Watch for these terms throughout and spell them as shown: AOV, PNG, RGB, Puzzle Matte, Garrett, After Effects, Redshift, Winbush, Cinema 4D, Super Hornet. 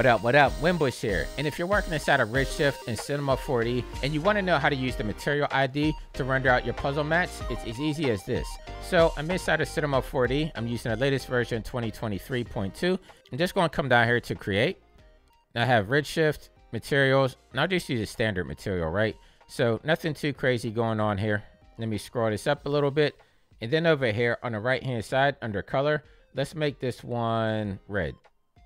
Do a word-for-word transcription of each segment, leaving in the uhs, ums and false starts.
What up, what up? Winbush here. And if you're working inside of Redshift and Cinema four D and you want to know how to use the material I D to render out your puzzle maps, it's as easy as this. So I'm inside of Cinema four D. I'm using the latest version twenty twenty-three point two. I'm just going to come down here to create. Now I have Redshift, materials, and I'll just use a standard material, right? So nothing too crazy going on here. Let me scroll this up a little bit. And then over here on the right hand side under color, let's make this one red.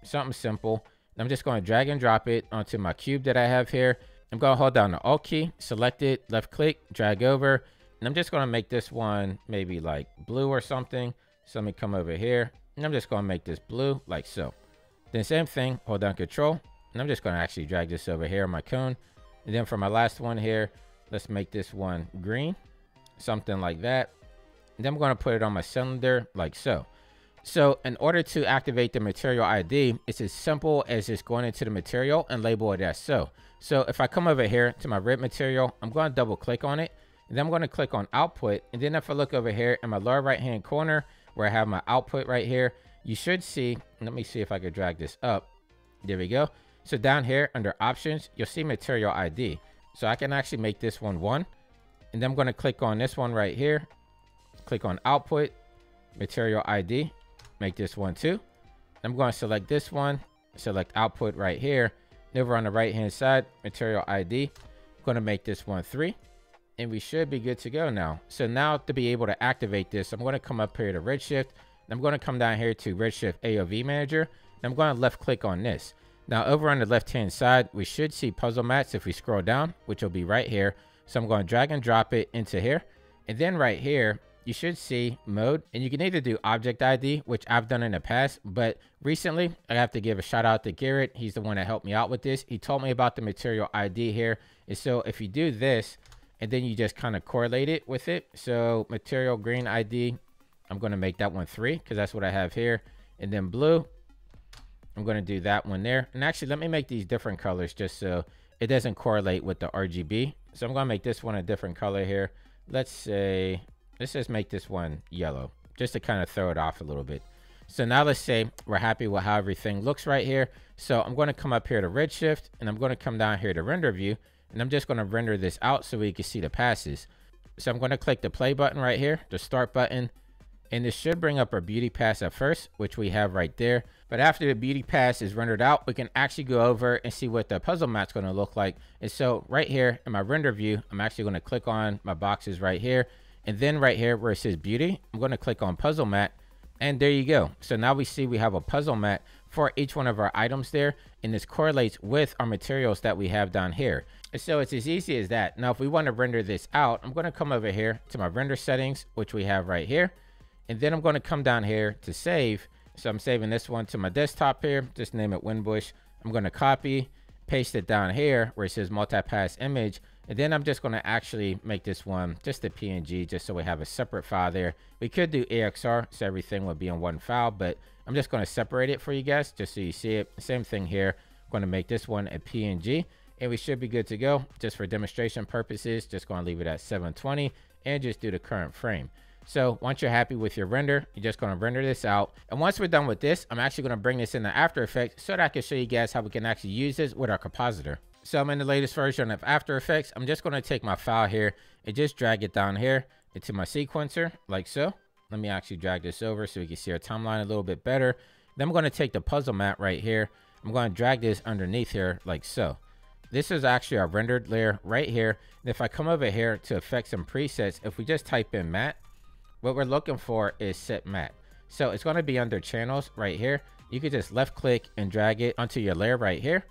Something simple. I'm just going to drag and drop it onto my cube that I have here. I'm going to hold down the Alt key, select it, left click, drag over. And I'm just going to make this one maybe like blue or something. So let me come over here and I'm just going to make this blue like so. Then same thing, hold down Control. And I'm just going to actually drag this over here on my cone. And then for my last one here, let's make this one green, something like that. And then I'm going to put it on my cylinder like so. So in order to activate the material I D, it's as simple as just going into the material and label it as so. So if I come over here to my red material, I'm going to double click on it. And then I'm going to click on output. And then if I look over here in my lower right hand corner where I have my output right here, you should see, let me see if I could drag this up. There we go. So down here under options, you'll see material I D. So I can actually make this one one. And then I'm going to click on this one right here. Click on output, material I D. Make this one too. I'm going to select this one, select output right here. And over on the right hand side, material I D. I'm going to make this one three. And we should be good to go now. So now to be able to activate this, I'm going to come up here to Redshift. I'm going to come down here to Redshift A O V Manager. And I'm going to left click on this. Now over on the left hand side, we should see Puzzle Matte if we scroll down, which will be right here. So I'm going to drag and drop it into here. And then right here, you should see mode, and you can either do object I D, which I've done in the past, but recently I have to give a shout out to Garrett. He's the one that helped me out with this. He told me about the material I D here. And so if you do this and then you just kind of correlate it with it. So material green I D, I'm going to make that one three because that's what I have here. And then blue, I'm going to do that one there. And actually, let me make these different colors just so it doesn't correlate with the R G B. So I'm going to make this one a different color here. Let's say, let's just make this one yellow just to kind of throw it off a little bit. So now let's say we're happy with how everything looks right here. So I'm going to come up here to Redshift and I'm going to come down here to render view, and I'm just going to render this out so we can see the passes. So I'm going to click the play button right here, the start button, and this should bring up our beauty pass at first, which we have right there. But after the beauty pass is rendered out, we can actually go over and see what the puzzle mat's going to look like. And so right here in my render view, I'm actually going to click on my boxes right here. And then right here where it says beauty, I'm going to click on Puzzle Matte, and there you go. So now we see we have a puzzle mat for each one of our items there, and this correlates with our materials that we have down here. And so it's as easy as that. Now if we want to render this out, I'm going to come over here to my render settings, which we have right here, and then I'm going to come down here to save. So I'm saving this one to my desktop here, just name it Winbush. I'm going to copy, paste it down here where it says multi-pass image. And then I'm just going to actually make this one just a P N G, just so we have a separate file there. We could do A X R, so everything would be in one file, but I'm just going to separate it for you guys, just so you see it. Same thing here. I'm going to make this one a P N G, and we should be good to go. Just for demonstration purposes, just going to leave it at seven twenty and just do the current frame. So once you're happy with your render, you're just going to render this out. And once we're done with this, I'm actually going to bring this into After Effects so that I can show you guys how we can actually use this with our compositor. So I'm in the latest version of After Effects. I'm just going to take my file here and just drag it down here into my sequencer like so. Let me actually drag this over so we can see our timeline a little bit better. Then I'm going to take the puzzle mat right here. I'm going to drag this underneath here like so. This is actually our rendered layer right here. And if I come over here to effects and presets, if we just type in matte, what we're looking for is set matte. So it's going to be under channels right here. You can just left click and drag it onto your layer right here.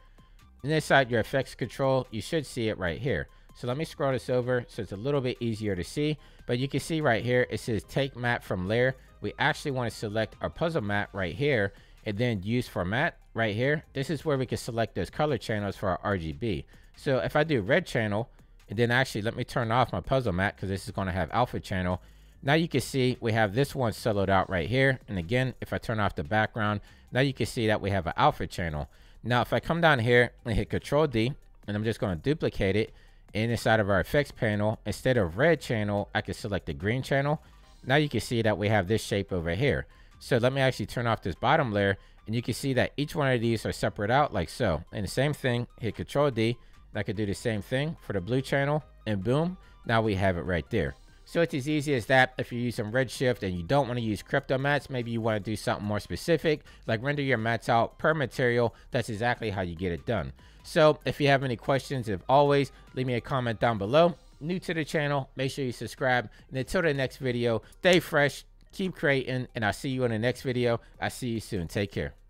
And inside your effects control, you should see it right here. So let me scroll this over so it's a little bit easier to see. But you can see right here, it says take map from layer. We actually want to select our puzzle map right here and then use for matte right here. This is where we can select those color channels for our R G B. So if I do red channel, and then actually let me turn off my puzzle map because this is going to have alpha channel. Now you can see we have this one soloed out right here. And again, if I turn off the background, now you can see that we have an alpha channel. Now, if I come down here and hit Control D, and I'm just going to duplicate it, and inside of our effects panel, instead of red channel, I can select the green channel. Now you can see that we have this shape over here. So let me actually turn off this bottom layer, And you can see that each one of these are separate out like so. And the same thing, hit Control D. That could do the same thing for the blue channel, and boom, now we have it right there. So it's as easy as that. If you're using Redshift and you don't want to use crypto mats, maybe you want to do something more specific, like render your mats out per material. That's exactly how you get it done. So if you have any questions, as always, leave me a comment down below. New to the channel, make sure you subscribe. And until the next video, stay fresh, keep creating, and I'll see you in the next video. I'll see you soon. Take care.